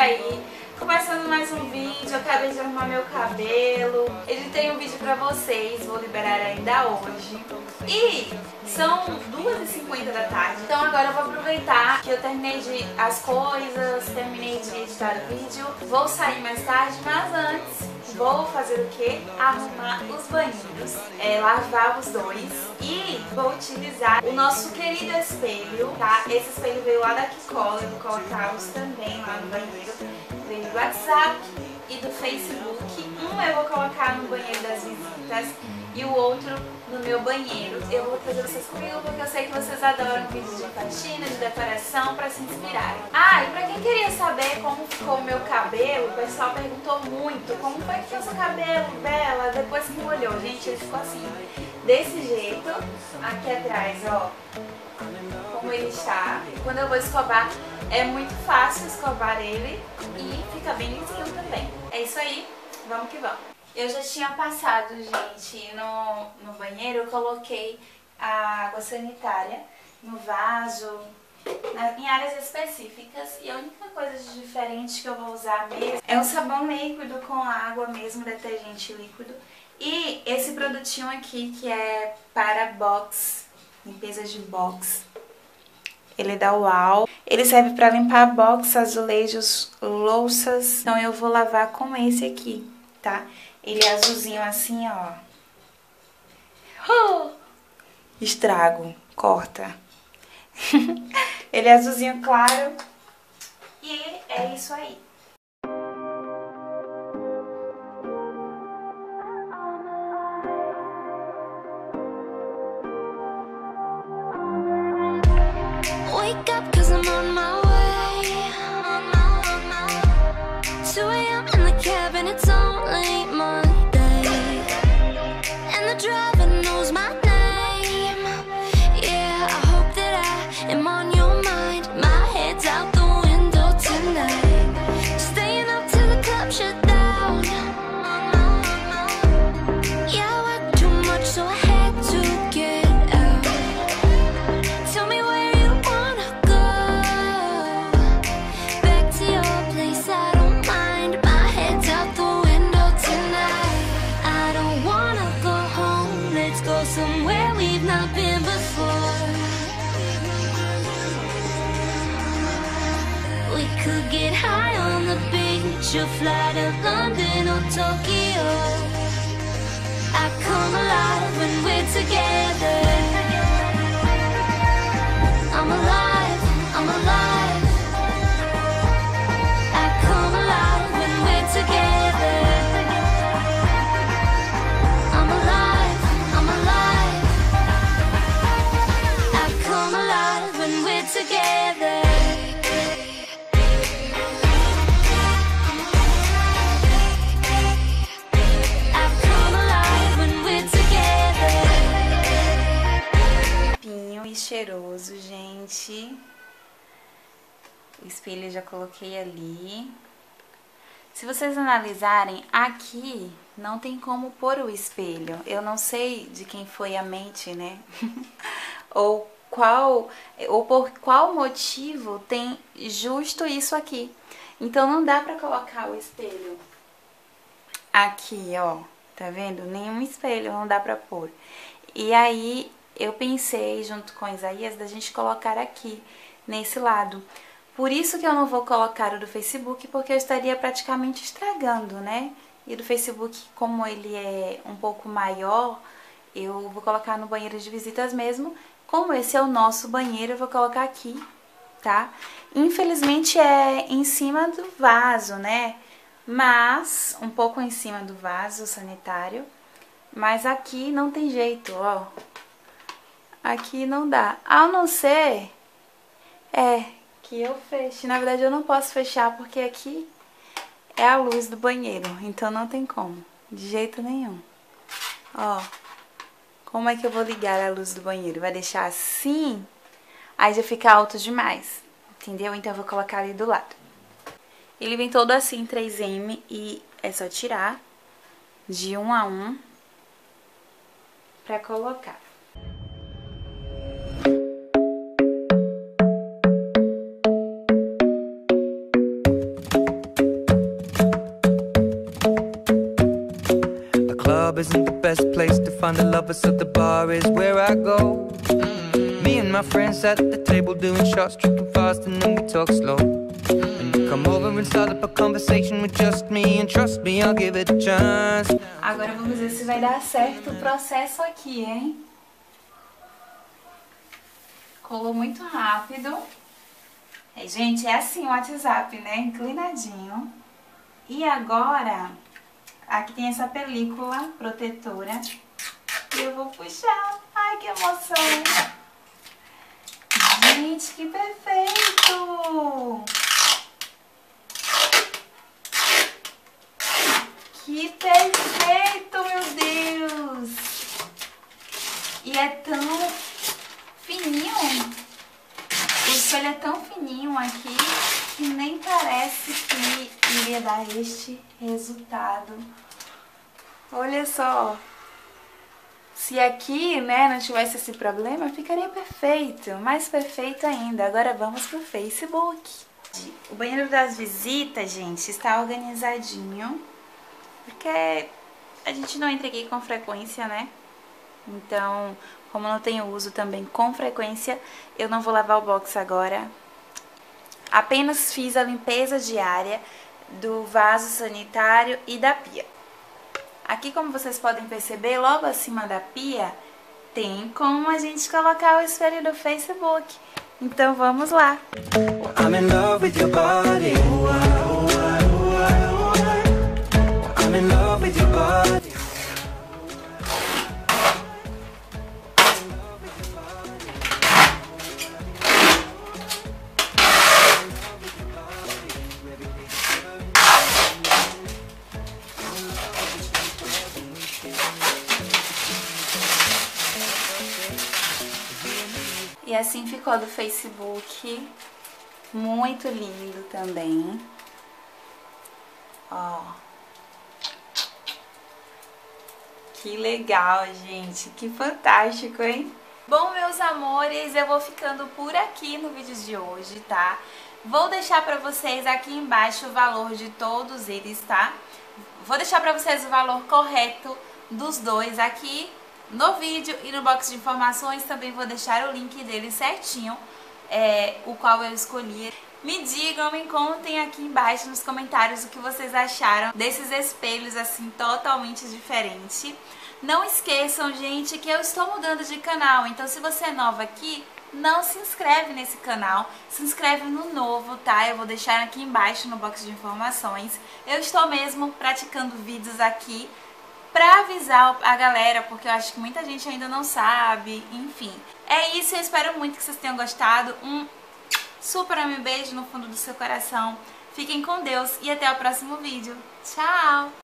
aí, começando mais um vídeo. Eu acabei de arrumar meu cabelo. Ele tem um vídeo pra vocês, vou liberar ainda hoje. E são 2h50 da tarde, então agora eu vou aproveitar que eu terminei as coisas, terminei de editar o vídeo. Vou sair mais tarde, mas antes vou fazer o que? Arrumar os banheiros, lavar os dois. E vou utilizar o nosso querido espelho, tá? Esse espelho veio lá da Qcola, eu vou colocá-los também lá no banheiro. Veio do WhatsApp e do Facebook. Um eu vou colocar no banheiro das visitas e o outro no meu banheiro. Eu vou trazer vocês comigo porque eu sei que vocês adoram vídeos de faxina, de decoração, pra se inspirarem. Ah, e pra quem queria saber como ficou o meu cabelo, o pessoal perguntou muito como foi que ficou seu cabelo, Bela, depois que molhou. Gente, ele ficou assim, desse jeito, aqui atrás, ó, como ele está. Quando eu vou escovar, é muito fácil escovar ele e fica bem lisinho também. É isso aí, vamos que vamos. Eu já tinha passado, gente, no banheiro. Eu coloquei a água sanitária no vaso, em áreas específicas. E a única coisa de diferente que eu vou usar mesmo é um sabão líquido com água mesmo, detergente líquido. E esse produtinho aqui, que é para box, limpeza de box. Ele é da Uau. Ele serve para limpar box, azulejos, louças. Então eu vou lavar com esse aqui, tá? Ele é azulzinho assim, ó. Estrago, corta. Ele é azulzinho claro. E é isso aí. Wake up 'cause I'm on my way. On my 2 AM in the cabin, it's only my day. And the driver knows my name. Yeah, I hope that I am on your mind. My head's out the window tonight. Staying up till the club shut down. Yeah, I worked too much, so I had to get out. Tell me where you wanna go. Back to your place, I don't mind. My head's out the window tonight. I don't wanna go home. Let's go somewhere we've not been before. We could get high on the beach or fly to London or Tokyo. I come alive when we're together. I'm alive, I'm alive. I come alive when we're together. I'm alive, I'm alive. I come alive when we're together. I come alive when we're together. Limpinho e cheiroso, gente. O espelho eu já coloquei ali. Se vocês analisarem, aqui não tem como pôr o espelho. Eu não sei de quem foi a mente, né? ou por qual motivo tem justo isso aqui. Então não dá pra colocar o espelho aqui, ó. Tá vendo? Nenhum espelho não dá pra pôr. E aí eu pensei, junto com Isaías, da gente colocar aqui, nesse lado. Por isso que eu não vou colocar o do Facebook, porque eu estaria praticamente estragando, né? E do Facebook, como ele é um pouco maior, eu vou colocar no banheiro de visitas mesmo. Como esse é o nosso banheiro, eu vou colocar aqui, tá? Infelizmente é em cima do vaso, né? Mas, um pouco em cima do vaso sanitário. Mas aqui não tem jeito, ó. Aqui não dá. A não ser... que eu feche. Na verdade eu não posso fechar porque aqui é a luz do banheiro, então não tem como, de jeito nenhum. Ó, como é que eu vou ligar a luz do banheiro? Vai deixar assim? Aí já fica alto demais, entendeu? Então eu vou colocar ali do lado. Ele vem todo assim, 3M, e é só tirar de um a um pra colocar. isn't the best place to find a lover, so the bar is where I go. Me and my friends at the table doing shots, tripping fast, and then we talk slow. And you come over and start up a conversation with just me, and trust me, I'll give it a chance. Agora vamos ver se vai dar certo o processo aqui, hein? Colou muito rápido. É, gente, é assim o WhatsApp, né? Inclinadinho. E agora, aqui tem essa película protetora. E eu vou puxar. Ai, que emoção! Gente, que perfeito! Que perfeito, meu Deus! E é tão fininho. O espelho é tão fininho aqui que nem parece que iria dar este resultado. Olha só. Se aqui, né, não tivesse esse problema, ficaria perfeito. Mais perfeito ainda. Agora vamos pro Facebook. O banheiro das visitas, gente, está organizadinho. Porque a gente não entra aqui com frequência, né? Então, como não tenho uso também com frequência, eu não vou lavar o box agora. Apenas fiz a limpeza diária do vaso sanitário e da pia. Aqui, como vocês podem perceber, logo acima da pia, tem como a gente colocar o espelho do Facebook. Então, vamos lá! I'm in love with your body. I'm in love with your body. E assim ficou do Facebook, muito lindo também, ó, que legal, gente, que fantástico, hein? Bom, meus amores, eu vou ficando por aqui no vídeo de hoje, tá? Vou deixar pra vocês aqui embaixo o valor de todos eles, tá? Vou deixar pra vocês o valor correto dos dois aqui no vídeo, e no box de informações também vou deixar o link dele certinho, o qual eu escolhi. Me digam, me contem aqui embaixo nos comentários o que vocês acharam desses espelhos assim totalmente diferente. Não esqueçam, gente, que eu estou mudando de canal, então se você é nova aqui, não se inscreve nesse canal, se inscreve no novo, tá? Eu vou deixar aqui embaixo no box de informações. Eu estou mesmo praticando vídeos aqui pra avisar a galera, porque eu acho que muita gente ainda não sabe, enfim. É isso, eu espero muito que vocês tenham gostado. Um super beijo no fundo do seu coração. Fiquem com Deus e até o próximo vídeo. Tchau!